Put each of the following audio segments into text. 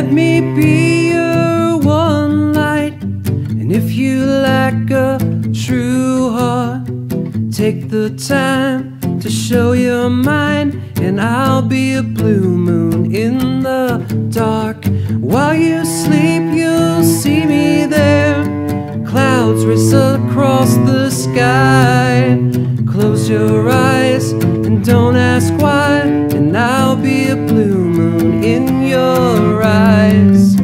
Let me be your one light, and if you lack a true heart, take the time to show your mind, and I'll be a blue moon in the dark. While you sleep, you'll see me there. Clouds race across the sky. Close your eyes and don't ask why, and I'll be a blue moon in your eyes.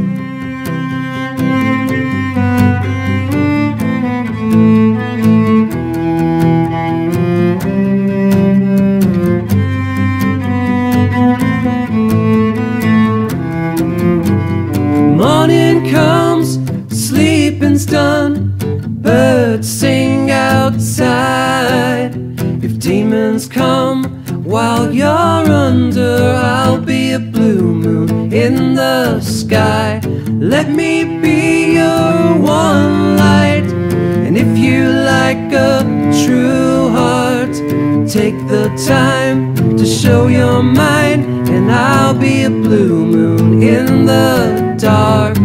Morning comes, sleeping's done, birds sing outside. If demons come while you're under, I'll be a blue moon in the sky. Let me be your one light, and if you like a true heart, take the time to show your mind, and I'll be a blue moon in the dark.